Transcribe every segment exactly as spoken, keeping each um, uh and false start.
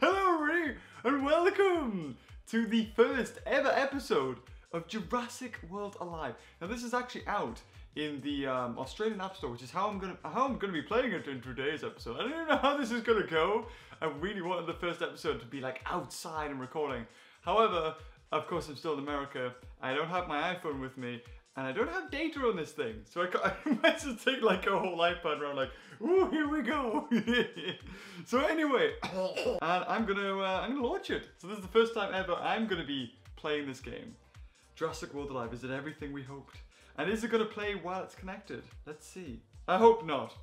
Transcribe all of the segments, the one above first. Hello everybody, and welcome to the first ever episode of Jurassic World Alive. Now this is actually out in the um, Australian App Store, which is how I'm gonna how I'm gonna be playing it in today's episode. I don't even know how this is gonna go. I really wanted the first episode to be like outside and recording. However, of course I'm still in America. I don't have my iPhone with me, and I don't have data on this thing, so I, can't, I might just take like a whole iPad around like, ooh, here we go. So anyway, and I'm gonna uh, I'm gonna launch it. So this is the first time ever I'm gonna be playing this game. Jurassic World Alive, is it everything we hoped? And is it gonna play while it's connected? Let's see. I hope not.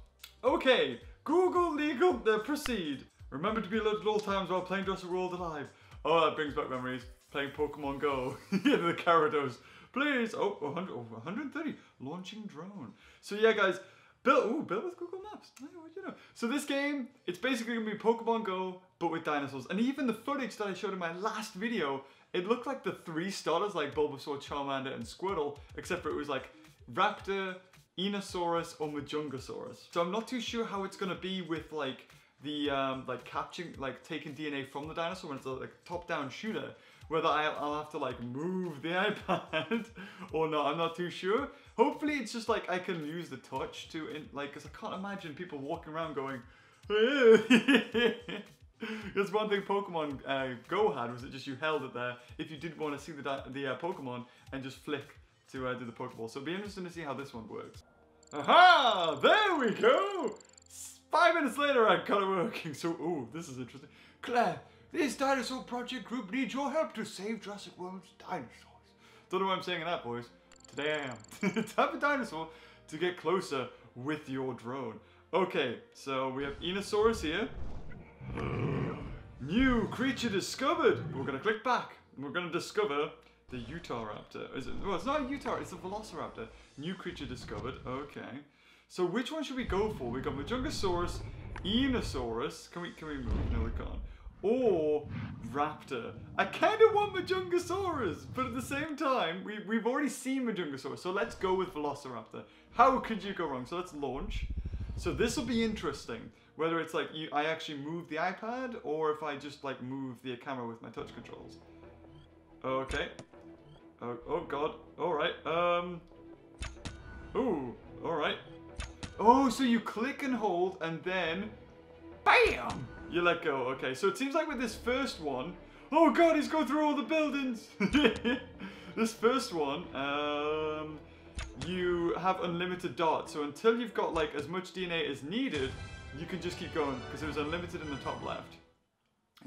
Okay, Google legal, uh, proceed. Remember to be alert at all times while playing Jurassic World Alive. Oh, that brings back memories. Playing Pokemon Go, yeah, the Gyarados. Please, oh, one hundred, oh, one thirty, launching drone. So yeah, guys, built, ooh, built with Google Maps. I know, you know. So this game, it's basically gonna be Pokemon Go, but with dinosaurs. And even the footage that I showed in my last video, it looked like the three starters, like Bulbasaur, Charmander, and Squirtle, except for it was like Raptor, Enosaurus, or Majungasaurus. So I'm not too sure how it's gonna be with like the um, like capturing, like taking D N A from the dinosaur when it's a like, top-down shooter. Whether I'll, I'll have to like move the iPad or not, I'm not too sure. Hopefully it's just like I can use the touch to, in, like, cause I can't imagine people walking around going, that's one thing Pokemon uh, Go had, was it just you held it there if you did want to see the, the uh, Pokemon and just flick to uh, do the Pokeball. So it'd be interesting to see how this one works. Aha, there we go. Five minutes later, I got it working. So, ooh, this is interesting. Claire, this dinosaur project group needs your help to save Jurassic World's dinosaurs. Don't know why I'm saying in that voice. Today I am. Tap a dinosaur to get closer with your drone. Okay, so we have Enosaurus here. New creature discovered. We're gonna click back. We're gonna discover the Utahraptor. Is it? Well, it's not a Utah. It's a Velociraptor. New creature discovered. Okay. So which one should we go for? We got Majungasaurus, Enosaurus. Can we? Can we move? No, we can't. Or Raptor. I kind of want Majungasaurus, but at the same time, we, we've already seen Majungasaurus, so let's go with Velociraptor. How could you go wrong? So let's launch. So this will be interesting, whether it's like you, I actually move the iPad, or if I just like move the camera with my touch controls. Okay. Oh, oh God. All right. Um. Ooh. All right. Oh, so you click and hold, and then, bam! You let go, okay. So it seems like with this first one, oh God, he's going through all the buildings. This first one, um, you have unlimited darts. So until you've got like as much D N A as needed, you can just keep going because it was unlimited in the top left.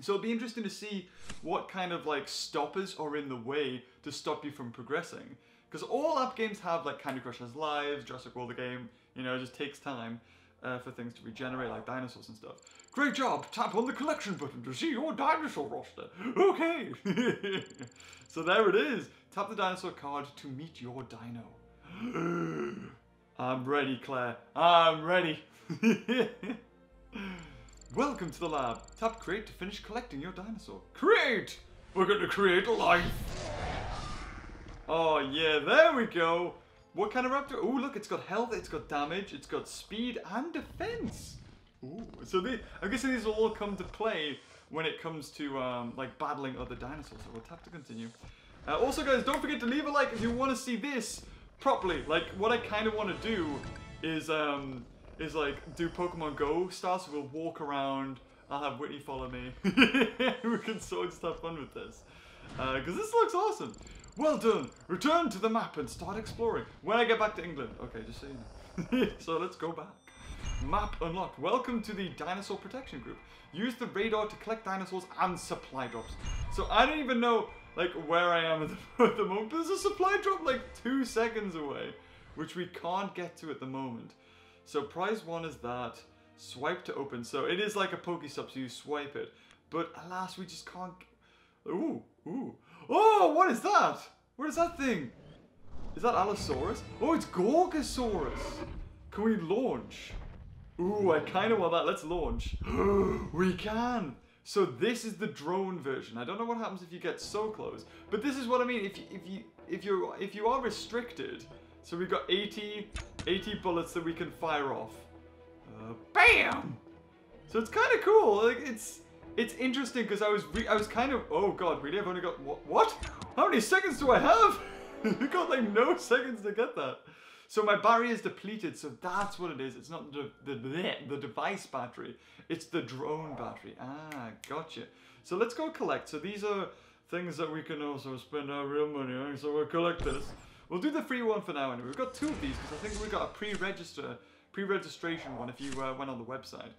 So it'll be interesting to see what kind of like stoppers are in the way to stop you from progressing. Because all app games have, like Candy Crush has lives, Jurassic World the game, you know, it just takes time. Uh, for things to regenerate like dinosaurs and stuff. Great job! Tap on the collection button to see your dinosaur roster. Okay! So there it is. Tap the dinosaur card to meet your dino. I'm ready, Claire. I'm ready. Welcome to the lab. Tap create to finish collecting your dinosaur. Create! We're going to create a life. Oh yeah, there we go. What kind of raptor? Oh, look, it's got health, it's got damage, it's got speed and defense. Ooh, so they, I'm guessing these will all come to play when it comes to um, like battling other dinosaurs. So we'll have to continue. Uh, also, guys, don't forget to leave a like if you want to see this properly. Like, what I kind of want to do is um, is like do Pokemon Go style. So we'll walk around. I'll have Whitney follow me. We can sort of just have fun with this because uh, this looks awesome. Well done! Return to the map and start exploring. When I get back to England. Okay, just so you know. So let's go back. Map unlocked. Welcome to the Dinosaur Protection Group. Use the radar to collect dinosaurs and supply drops. So I don't even know like where I am at the, at the moment. There's a supply drop like two seconds away, which we can't get to at the moment. So prize one is that. Swipe to open. So it is like a Pokestop, so you swipe it. But alas, we just can't. Ooh, ooh. Oh, what is that? What is that thing? Is that Allosaurus? Oh, it's Gorgosaurus. Can we launch? Ooh, I kind of want that. Let's launch. We can. So this is the drone version. I don't know what happens if you get so close, but this is what I mean. If you, if you if you're if you are restricted, so we've got eighty bullets that we can fire off. Uh, bam! So it's kind of cool. Like it's. It's interesting because I was re I was kind of, oh god, really? I've only got, wh what? How many seconds do I have? You've got like no seconds to get that. So my battery is depleted, so that's what it is. It's not the, the, the device battery, it's the drone battery. Ah, gotcha. So let's go collect. So these are things that we can also spend our real money on, so we'll collect this. We'll do the free one for now anyway. We've got two of these, because I think we got a pre-register, pre-registration one if you uh, went on the website.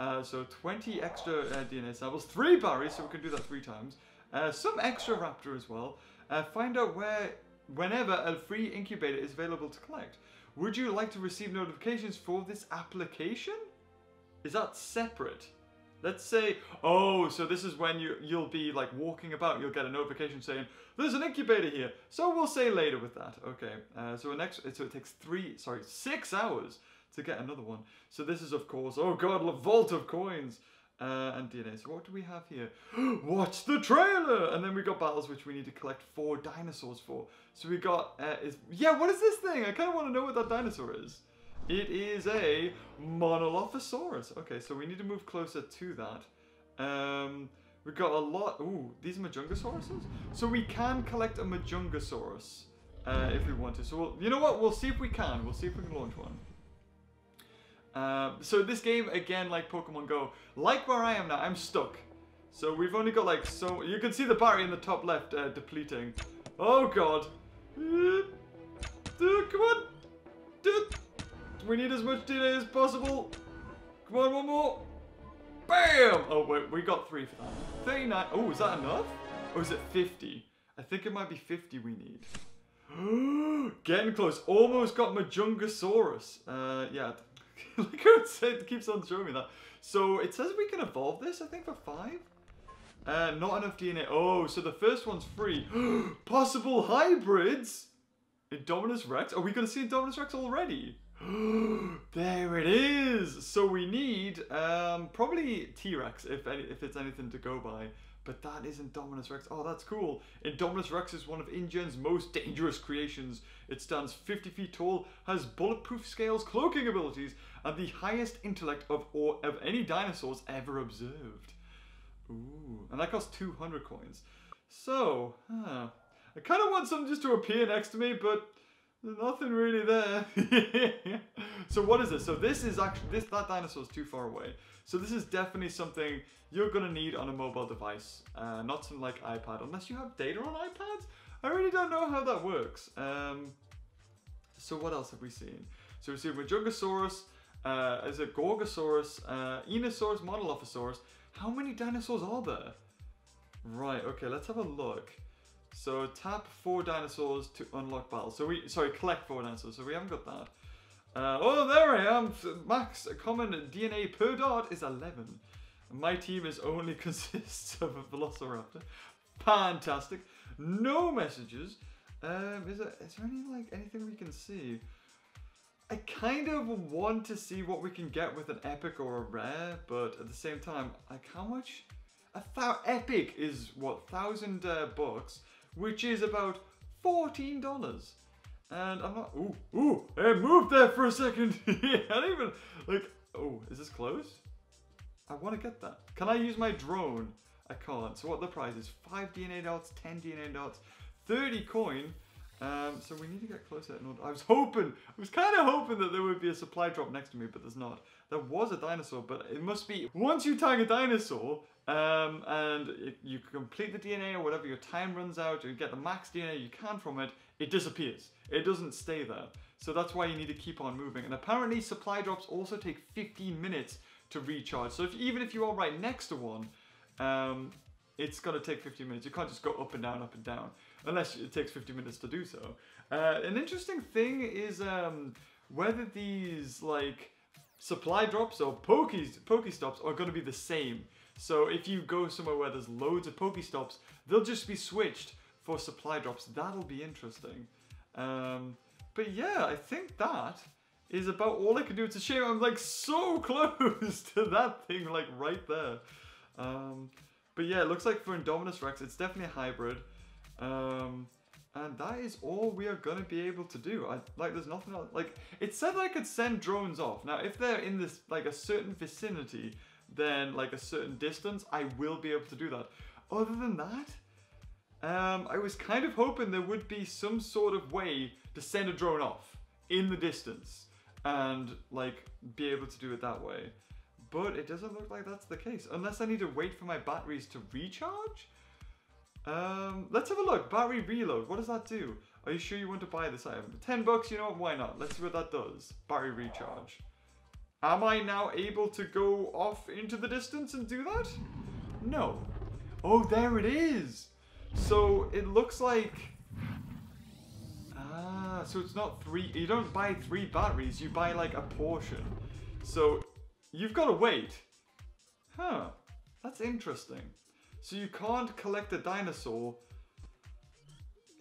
Uh, so twenty extra uh, D N A samples, three berries, so we can do that three times. Uh, some extra raptor as well. Uh, find out where, whenever a free incubator is available to collect. Would you like to receive notifications for this application? Is that separate? Let's say, oh, so this is when you, you'll be like walking about, you'll get a notification saying, there's an incubator here. So we'll say later with that. Okay, uh, so, an extra, so it takes three, sorry, six hours to get another one. So this is of course, oh God, a vault of coins uh, and D N A. So what do we have here? Watch the trailer! And then we got battles which we need to collect four dinosaurs for. So we got, uh, is, yeah, what is this thing? I kind of want to know what that dinosaur is. It is a Monolophosaurus. Okay, so we need to move closer to that. Um, we've got a lot. Ooh, these Majungasauruses? So we can collect a Majungasaurus uh, if we want to. So we'll, you know what? We'll see if we can. We'll see if we can launch one. Uh, so this game, again, like Pokemon Go, like where I am now, I'm stuck. So we've only got like so... You can see the battery in the top left uh, depleting. Oh, God. Uh, uh, come on. Uh, We need as much D N A as possible. Come on, one more. Bam! Oh, wait, we got three for that. thirty-nine. Oh, is that enough? Or is it fifty? I think it might be fifty we need. Getting close. Almost got Majungasaurus. Uh, yeah. Like I said, it keeps on showing me that. So it says we can evolve this, I think, for five. Uh, not enough D N A. Oh, so the first one's free. Possible hybrids? Indominus Rex? Are we going to see Indominus Rex already? There it is. So we need um, probably T-Rex if any, if it's anything to go by. But that is Indominus Rex. Oh, that's cool. Indominus Rex is one of InGen's most dangerous creations. It stands fifty feet tall, has bulletproof scales, cloaking abilities, and the highest intellect of or of any dinosaurs ever observed. Ooh, and that costs two hundred coins. So, huh. I kind of want something just to appear next to me, but. There's nothing really there. So what is this? So this is actually, this that dinosaur is too far away. So this is definitely something you're going to need on a mobile device. Uh, not something like iPad, unless you have data on iPads. I really don't know how that works. Um, so what else have we seen? So we've seen Majungasaurus, uh, is a Gorgosaurus, uh, Enosaurus, Monolophosaurus. How many dinosaurs are there? Right, okay, let's have a look. So tap four dinosaurs to unlock battles. So we, sorry, collect four dinosaurs. So we haven't got that. Uh, oh, there I am. Max common D N A per dart is eleven. My team is only consists of a Velociraptor. Fantastic. No messages. Um, is there, is there any like anything we can see? I kind of want to see what we can get with an epic or a rare, but at the same time, like how much? A thou epic is what thousand uh, bucks. Which is about fourteen dollars. And I'm not, ooh, ooh, I moved there for a second. I didn't even, like, oh, is this close? I want to get that. Can I use my drone? I can't. So what the prize is, five D N A dots, ten D N A dots, thirty coin. Um, so we need to get closer. In order. I was hoping, I was kind of hoping that there would be a supply drop next to me, but there's not. There was a dinosaur, but it must be, once you tag a dinosaur, Um, and if you complete the D N A or whatever, your time runs out, you get the max D N A you can from it, it disappears. It doesn't stay there. So that's why you need to keep on moving. And apparently supply drops also take fifteen minutes to recharge. So if, even if you are right next to one, um, it's gonna take fifteen minutes. You can't just go up and down, up and down, unless it takes fifty minutes to do so. Uh, an interesting thing is um, whether these like supply drops or Pokestops, Pokestops are gonna be the same. So if you go somewhere where there's loads of Pokestops, they'll just be switched for supply drops. That'll be interesting. Um, but yeah, I think that is about all I can do. It's a shame I'm like so close to that thing, like right there. Um, but yeah, it looks like for Indominus Rex, it's definitely a hybrid. Um, and that is all we are gonna be able to do. I, like there's nothing else, like it said I could send drones off. Now if they're in this, like a certain vicinity, then like a certain distance, I will be able to do that. Other than that, um, I was kind of hoping there would be some sort of way to send a drone off in the distance and like be able to do it that way. But it doesn't look like that's the case, unless I need to wait for my batteries to recharge? Um, let's have a look. Battery reload, what does that do? Are you sure you want to buy this item? ten bucks, you know what, why not? Let's see what that does. Battery recharge. Am I now able to go off into the distance and do that? No. Oh, there it is! So, it looks like... Ah, so it's not three... You don't buy three batteries, you buy, like, a portion. So... You've got to wait. Huh. That's interesting. So you can't collect a dinosaur.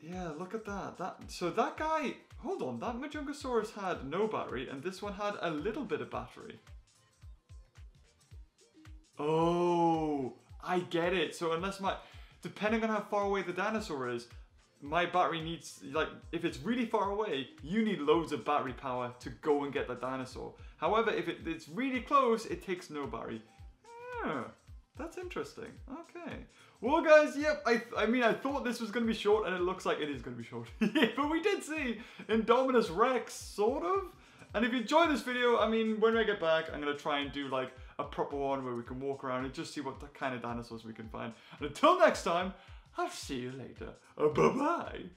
Yeah, look at that. That. So that guy... Hold on, that Majungasaurus had no battery, and this one had a little bit of battery. Oh, I get it. So unless my... Depending on how far away the dinosaur is, my battery needs... Like, if it's really far away, you need loads of battery power to go and get the dinosaur. However, if it, it's really close, it takes no battery. Yeah, that's interesting. Okay. Well, guys, yep, I, I mean, I thought this was going to be short, and it looks like it is going to be short. But we did see Indominus Rex, sort of. And if you enjoyed this video, I mean, when I get back, I'm going to try and do, like, a proper one where we can walk around and just see what kind of dinosaurs we can find. And until next time, I'll see you later. Bye-bye.